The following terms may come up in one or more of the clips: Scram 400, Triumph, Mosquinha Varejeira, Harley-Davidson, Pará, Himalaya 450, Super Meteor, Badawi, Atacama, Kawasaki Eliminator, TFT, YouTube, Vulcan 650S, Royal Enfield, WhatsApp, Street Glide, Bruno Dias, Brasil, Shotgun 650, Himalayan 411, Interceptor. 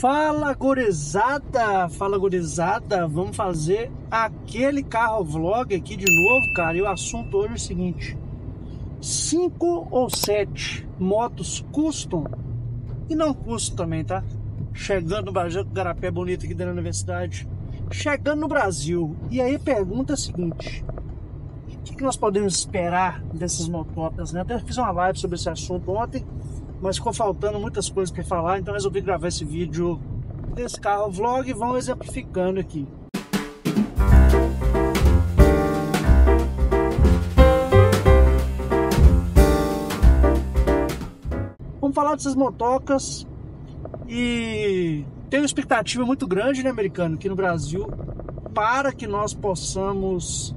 Fala gurizada, vamos fazer aquele carro vlog aqui de novo, cara. E o assunto hoje é o seguinte: 5 ou 7 motos custom e não custom também, tá? Chegando no Brasil, garapé bonito aqui dentro da universidade, chegando no Brasil. E aí pergunta é a seguinte: o que nós podemos esperar dessas mototas, né? Até fiz uma live sobre esse assunto ontem, mas ficou faltando muitas coisas para falar, então resolvi gravar esse vídeo desse carro vlog e vão exemplificando aqui. Vamos falar dessas motocas e tem uma expectativa muito grande, né, americano, aqui no Brasil, para que nós possamos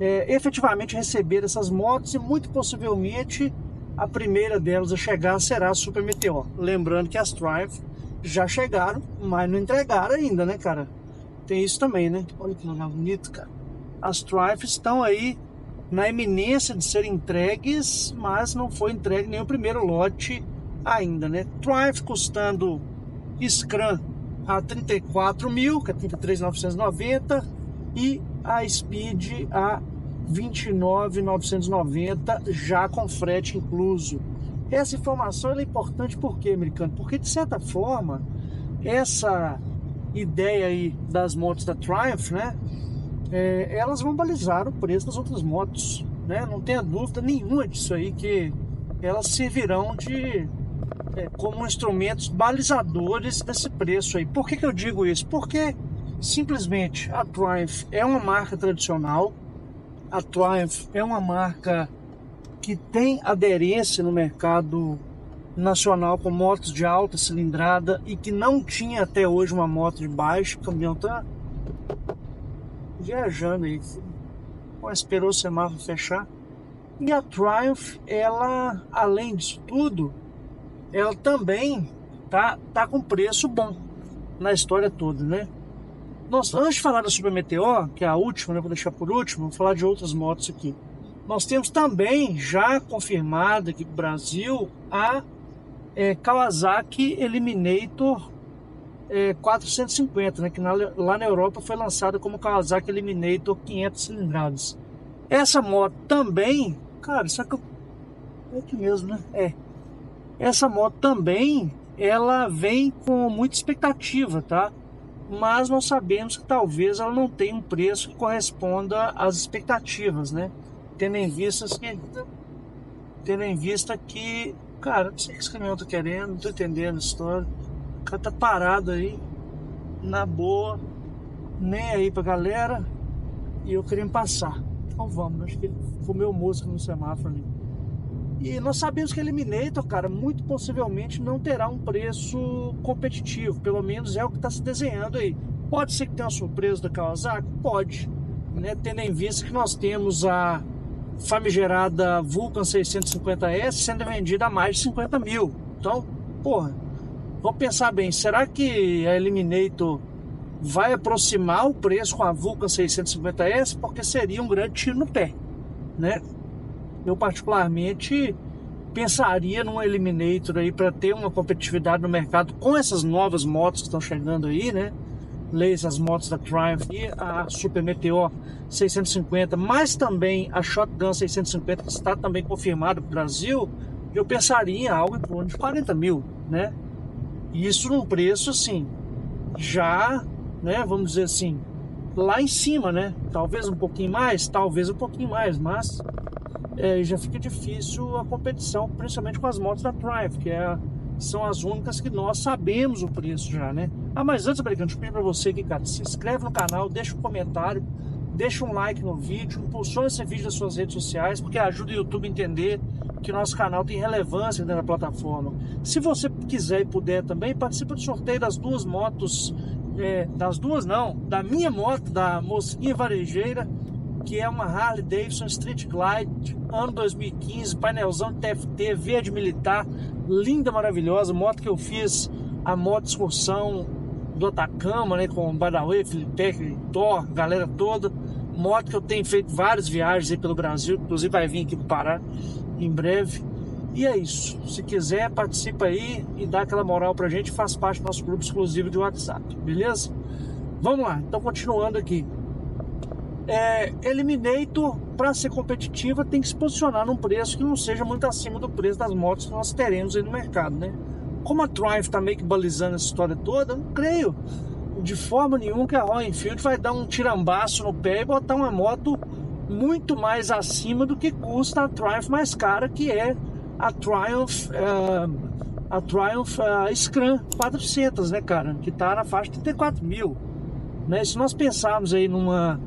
efetivamente receber essas motos e muito possivelmente a primeira delas a chegar será a Super Meteor. Lembrando que as Triumph já chegaram, mas não entregaram ainda, né, cara? Tem isso também, né? Olha que legal, bonito, cara. As Triumph estão aí na iminência de serem entregues, mas não foi entregue nenhum primeiro lote ainda, né? Triumph custando Scram a 34 mil, que é 33.990, e a Speed a 29.990 já com frete incluso. Essa informação é importante por quê, americano? Porque de certa forma essa ideia aí das motos da Triumph, né, elas vão balizar o preço das outras motos, né? Não tenha dúvida nenhuma disso aí, que elas servirão de como instrumentos balizadores desse preço aí. Por que que eu digo isso? Porque simplesmente a Triumph é uma marca tradicional. A Triumph é uma marca que tem aderência no mercado nacional com motos de alta cilindrada e que não tinha até hoje uma moto de baixo. O caminhão tá viajando aí. Esperou o semáforo fechar. E a Triumph, ela, além disso tudo, ela também tá com preço bom na história toda, né? Nós, antes de falar da Super Meteor, que é a última, né, vou deixar por último, vou falar de outras motos aqui. Nós temos também, já confirmada aqui no Brasil, a Kawasaki Eliminator 450, né, que lá na Europa foi lançada como Kawasaki Eliminator 500 cilindradas. Essa moto também, cara, só que eu... é aqui mesmo, né? É. Essa moto também, ela vem com muita expectativa, tá? Mas nós sabemos que talvez ela não tenha um preço que corresponda às expectativas, né? Tendo em vista que... Cara, não sei o que esse caminhão tá querendo, não tô entendendo a história. O cara tá parado aí, na boa, nem aí pra galera, e eu querendo passar. Então vamos, acho que ele fumeu mosca no semáforo ali. E nós sabemos que a Eliminator, cara, muito possivelmente não terá um preço competitivo. Pelo menos é o que está se desenhando aí. Pode ser que tenha uma surpresa da Kawasaki? Pode, né? Tendo em vista que nós temos a famigerada Vulcan 650S sendo vendida a mais de 50 mil. Então, porra, vamos pensar bem. Será que a Eliminator vai aproximar o preço com a Vulcan 650S? Porque seria um grande tiro no pé, né? Eu particularmente pensaria num Eliminator aí para ter uma competitividade no mercado com essas novas motos que estão chegando aí, né? Leis, as motos da Triumph e a Super Meteor 650, mas também a Shotgun 650, que está também confirmada para o Brasil. Eu pensaria em algo em torno de 40 mil, né? Isso num preço assim, já, né? Vamos dizer assim, lá em cima, né? Talvez um pouquinho mais, mas... já fica difícil a competição, principalmente com as motos da Triumph, que são as únicas que nós sabemos o preço já, né? Ah, mas antes, americano, deixa eu pedir pra você aqui, cara, se inscreve no canal, deixa um comentário, deixa um like no vídeo, impulsiona esse vídeo nas suas redes sociais, porque ajuda o YouTube a entender que nosso canal tem relevância dentro da plataforma. Se você quiser e puder também, participa do sorteio das duas motos, da minha moto, da Mocinha Varejeira, que é uma Harley-Davidson Street Glide, ano 2015, painelzão TFT, verde militar, linda, maravilhosa, moto que eu fiz a moto excursão do Atacama, né, com o Badawi, Felipe, Thor, galera toda, moto que eu tenho feito várias viagens aí pelo Brasil, inclusive vai vir aqui para Pará em breve, E é isso. Se quiser, participa aí e dá aquela moral pra gente. Faz parte do nosso grupo exclusivo de WhatsApp, beleza? Vamos lá, então continuando aqui. Eliminator, para ser competitiva, tem que se posicionar num preço que não seja muito acima do preço das motos que nós teremos aí no mercado, né? Como a Triumph tá meio que balizando essa história toda, eu não creio de forma nenhuma que a Royal Enfield vai dar um tirambaço no pé e botar uma moto muito mais acima do que custa a Triumph mais cara, que é a Triumph Scram 400, né, cara? Que tá na faixa de 34 mil, né? Se nós pensarmos aí numa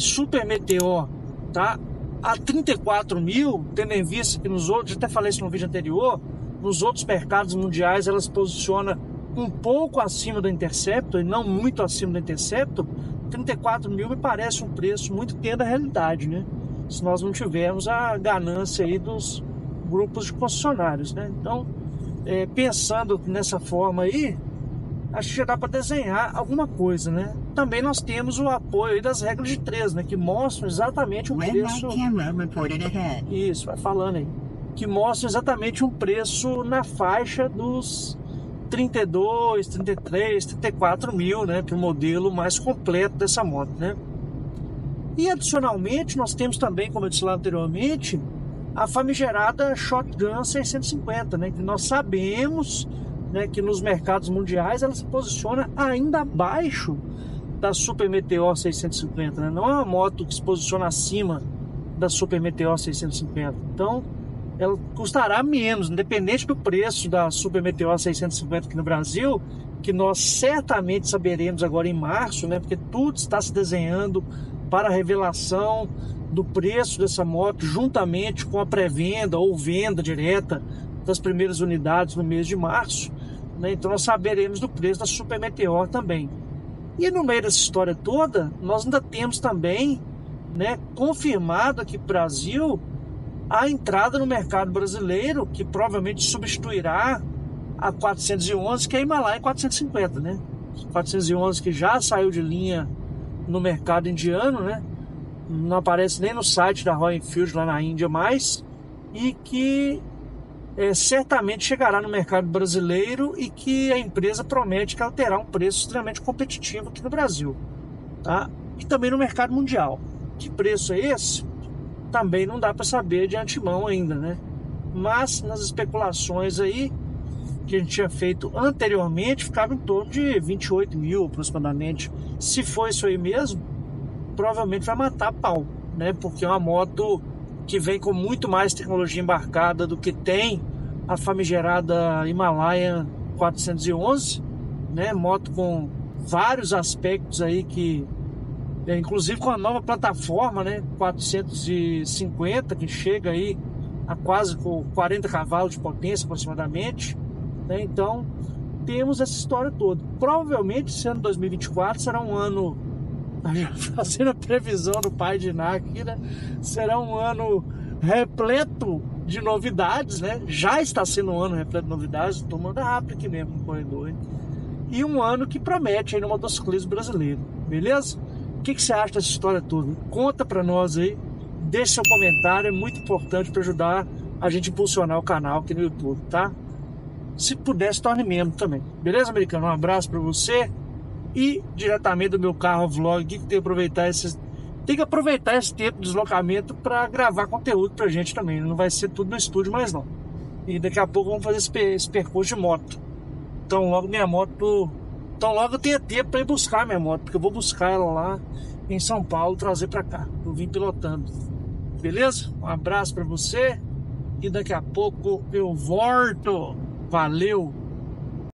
Super Meteor, tá? A 34 mil, tendo em vista que nos outros, até falei isso no vídeo anterior, nos outros mercados mundiais ela se posiciona um pouco acima do Interceptor e não muito acima do Interceptor. 34 mil me parece um preço muito dentro da realidade, né? Se nós não tivermos a ganância aí dos grupos de concessionários, né? Então, pensando nessa forma aí, acho que já dá para desenhar alguma coisa, né? Também nós temos o apoio aí das regras de 3, né? Que mostram exatamente o preço. Isso, vai falando aí. Que mostram exatamente um preço na faixa dos 32, 33, 34 mil, né, para o modelo mais completo dessa moto, né? E adicionalmente nós temos também, como eu disse lá anteriormente, a famigerada Shotgun 650, né, que nós sabemos, né, que nos mercados mundiais ela se posiciona ainda abaixo da Super Meteor 650, né? Não é uma moto que se posiciona acima da Super Meteor 650, então ela custará menos, independente do preço da Super Meteor 650 aqui no Brasil, que nós certamente saberemos agora em março, né? Porque tudo está se desenhando para a revelação do preço dessa moto, juntamente com a pré-venda ou venda direta das primeiras unidades no mês de março, né? Então nós saberemos do preço da Super Meteor também. E no meio dessa história toda, nós ainda temos também, né, confirmado aqui no Brasil, a entrada no mercado brasileiro, que provavelmente substituirá a 411, que é a Himalaya 450, né? 411 que já saiu de linha no mercado indiano, né? Não aparece nem no site da Royal Enfield lá na Índia mais, e que certamente chegará no mercado brasileiro e que a empresa promete que ela terá um preço extremamente competitivo aqui no Brasil, tá? E também no mercado mundial. Que preço é esse? Também não dá para saber de antemão ainda, né? Mas nas especulações aí que a gente tinha feito anteriormente, ficava em torno de 28 mil aproximadamente. Se for isso aí mesmo, provavelmente vai matar pau, né? Porque é uma moto que vem com muito mais tecnologia embarcada do que tem a famigerada Himalaya 411, né? Moto com vários aspectos aí que... inclusive com a nova plataforma, né, 450, que chega aí a quase 40 cavalos de potência aproximadamente, né? Então temos essa história toda. Provavelmente esse ano 2024 será um ano, fazendo a previsão do pai de Iná aqui, né, será um ano repleto de novidades, né? Já está sendo um ano repleto de novidades, estou mandando rápido aqui mesmo no corredor, hein? E um ano que promete aí no motociclismo brasileiro, beleza? O que você acha dessa história toda? Conta pra nós aí, deixa seu comentário, é muito importante para ajudar a gente a impulsionar o canal aqui no YouTube, tá? Se puder, se torne membro também. Beleza, americano? Um abraço pra você e diretamente do meu carro vlog, que tem que aproveitar esse tempo de deslocamento pra gravar conteúdo pra gente também. Não vai ser tudo no estúdio mais não. E daqui a pouco vamos fazer esse percurso de moto. Então logo eu tenho tempo para ir buscar minha moto, porque eu vou buscar ela lá em São Paulo, trazer para cá. Eu vim pilotando. Beleza? Um abraço para você e daqui a pouco eu volto. Valeu!